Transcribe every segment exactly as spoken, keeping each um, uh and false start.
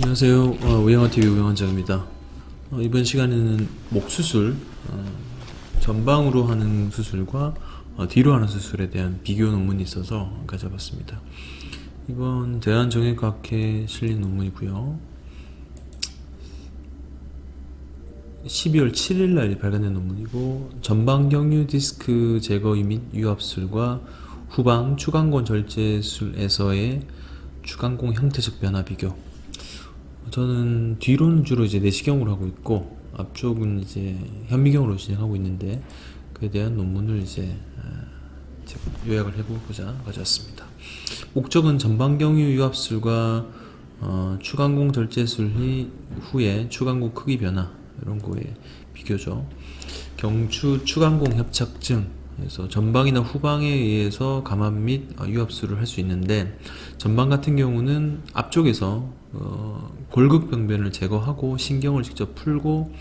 안녕하세요. 어, 우영하티비 우영환자입니다. 어, 이번 시간에는 목 수술, 어, 전방으로 하는 수술과 어, 뒤로 하는 수술에 대한 비교 논문이 있어서 가져봤습니다. 이번 대한정형외과학회에 실린 논문이고요. 십이월 칠일날 발간된 논문이고, 전방경유 디스크 제거의 및 유압술과 후방 추간권 절제술에서의 추간공 형태적 변화 비교. 저는 뒤로는 주로 이제 내시경으로 하고 있고, 앞쪽은 이제 현미경으로 진행하고 있는데, 그에 대한 논문을 이제 요약을 해보고자 가져왔습니다. 목적은 전방경유 유압술과 어, 추간공 절제술 후에 추간공 크기 변화, 이런 거에 비교죠. 경추 추간공 협착증, 그래서 전방이나 후방에 의해서 감압 및 유압술을 할 수 있는데, 전방 같은 경우는 앞쪽에서 어, 골극병변을 제거하고 신경을 직접 풀고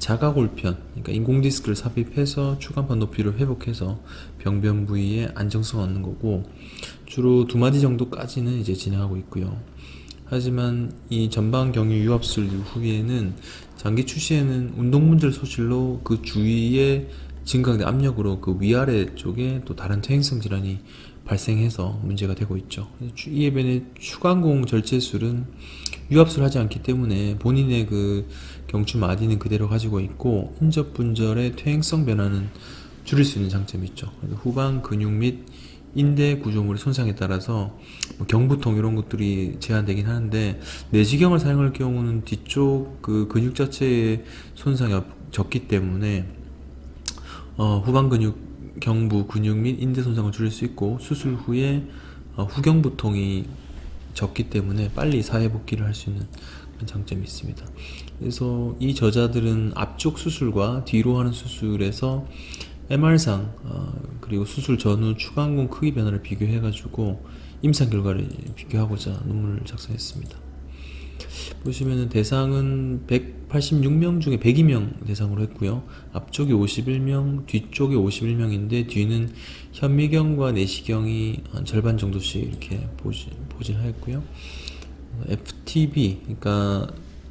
자가골편, 그러니까 인공디스크를 삽입해서 추간판 높이를 회복해서 병변 부위에 안정성을 얻는 거고, 주로 두 마디 정도까지는 이제 진행하고 있고요. 하지만 이 전방 경유 유압술 후에는 장기 출시에는 운동분절 소실로 그 주위에 증강된 압력으로 그 위아래 쪽에 또 다른 퇴행성 질환이 발생해서 문제가 되고 있죠. 이에 반해 추간공 절제술은 유압술 하지 않기 때문에 본인의 그 경추 마디는 그대로 가지고 있고, 인접분절의 퇴행성 변화는 줄일 수 있는 장점이 있죠. 후방 근육 및 인대 구조물의 손상에 따라서 뭐 경부통 이런 것들이 제한되긴 하는데, 내시경을 사용할 경우는 뒤쪽 그 근육 자체의 손상이 적기 때문에 어, 후방 근육, 경부, 근육 및 인대 손상을 줄일 수 있고, 수술 후에 어, 후경부통이 적기 때문에 빨리 사회복귀를 할 수 있는 그런 장점이 있습니다. 그래서 이 저자들은 앞쪽 수술과 뒤로 하는 수술에서 엠알상 어, 그리고 수술 전후 추간공 크기 변화를 비교해 가지고 임상 결과를 비교하고자 논문을 작성했습니다. 보시면은 대상은 백팔십육명 중에 백이명 대상으로 했고요. 앞쪽이 오십일명, 뒤쪽이 오십일명인데 뒤는 현미경과 내시경이 한 절반 정도씩 이렇게 보진, 보진하였고요. 에프티비, 그러니까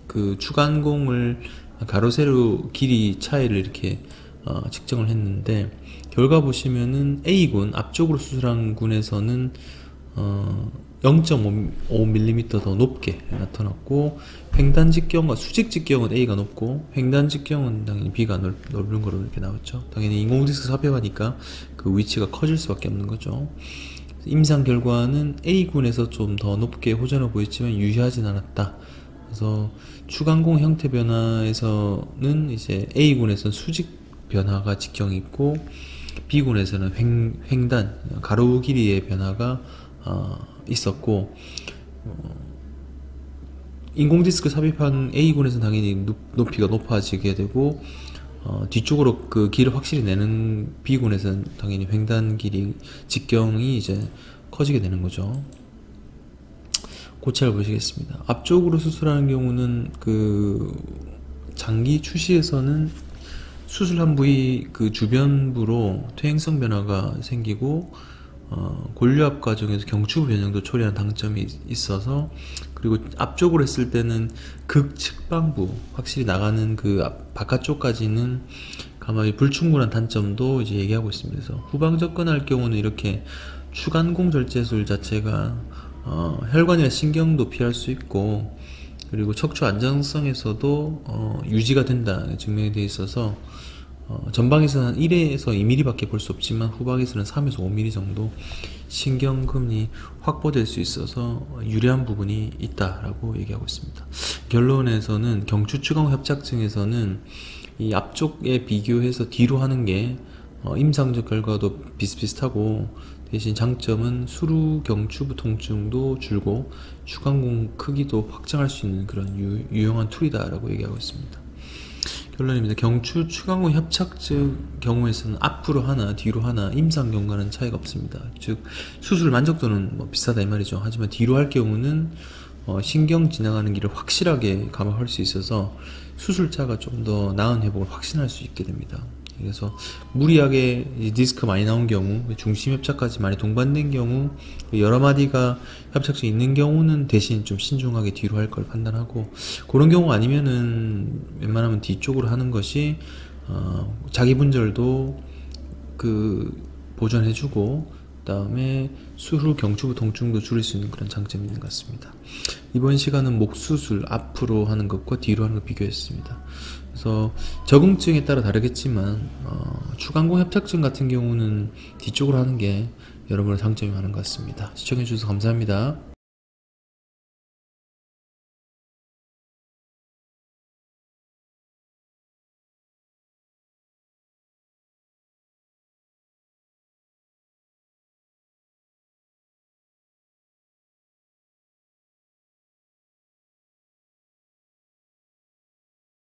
그 추간공을 가로 세로 길이 차이를 이렇게 어, 측정을 했는데, 결과 보시면은 A군, 앞쪽으로 수술한 군에서는 어, 영점오 밀리미터 더 높게 나타났고, 횡단직경과 수직직경은 A가 높고 횡단직경은 당연히 B가 넓, 넓은 거로 이렇게 나왔죠. 당연히 인공디스크 삽입하니까 그 위치가 커질 수밖에 없는 거죠. 임상 결과는 A군에서 좀 더 높게 호전해 보였지만 유효하진 않았다. 그래서 추간공 형태 변화에서는 이제 A군에서는 수직 변화가 직경이 있고, B군에서는 횡, 횡단, 가로 길이의 변화가 어, 있었고, 어, 인공디스크 삽입한 A군에서는 당연히 높이가 높아지게 되고, 어, 뒤쪽으로 그 길을 확실히 내는 B군에서는 당연히 횡단 길이 직경이 이제 커지게 되는 거죠. 고찰 보시겠습니다. 앞쪽으로 수술하는 경우는 그 장기 출시에서는 수술한 부위 그 주변부로 퇴행성 변화가 생기고, 어, 골유압 과정에서 경추부 변형도 초래한 당점이 있어서, 그리고 앞쪽으로 했을 때는 극측방부, 확실히 나가는 그 바깥쪽까지는 감압이 불충분한 단점도 이제 얘기하고 있습니다. 그래서 후방 접근할 경우는 이렇게 추간공 절제술 자체가 어, 혈관이나 신경도 피할 수 있고, 그리고 척추 안정성에서도 어, 유지가 된다 증명이 되어 있어서, 어, 전방에서는 일에서 이 밀리미터 밖에 볼 수 없지만 후방에서는 삼에서 오 밀리미터 정도 신경금이 확보될 수 있어서 유리한 부분이 있다라고 얘기하고 있습니다. 결론에서는 경추 추간공 협착증에서는 이 앞쪽에 비교해서 뒤로 하는 게 어, 임상적 결과도 비슷비슷하고, 대신 장점은 수루 경추부 통증도 줄고 추간공 크기도 확장할 수 있는 그런 유, 유용한 툴이다 라고 얘기하고 있습니다. 결론입니다. 경추 추간공 협착증 경우에서는 앞으로 하나 뒤로 하나 임상 경과는 차이가 없습니다. 즉 수술 만족도는 뭐 비슷하다 이 말이죠. 하지만 뒤로 할 경우는 어, 신경 지나가는 길을 확실하게 감압할 수 있어서 수술자가 좀 더 나은 회복을 확신할 수 있게 됩니다. 그래서 무리하게 디스크 많이 나온 경우, 중심 협착까지 많이 동반된 경우, 여러 마디가 협착증 있는 경우는 대신 좀 신중하게 뒤로 할 걸 판단하고, 그런 경우 아니면은 웬만하면 뒤쪽으로 하는 것이 어, 자기 분절도 그 보존해주고, 그다음에 수후 경추부 통증도 줄일 수 있는 그런 장점이 있는 것 같습니다. 이번 시간은 목 수술 앞으로 하는 것과 뒤로 하는 것 비교했습니다. 그래서 적응증에 따라 다르겠지만 어, 추간공 협착증 같은 경우는 뒤쪽으로 하는 게 여러분의 장점이 많은 것 같습니다. 시청해주셔서 감사합니다.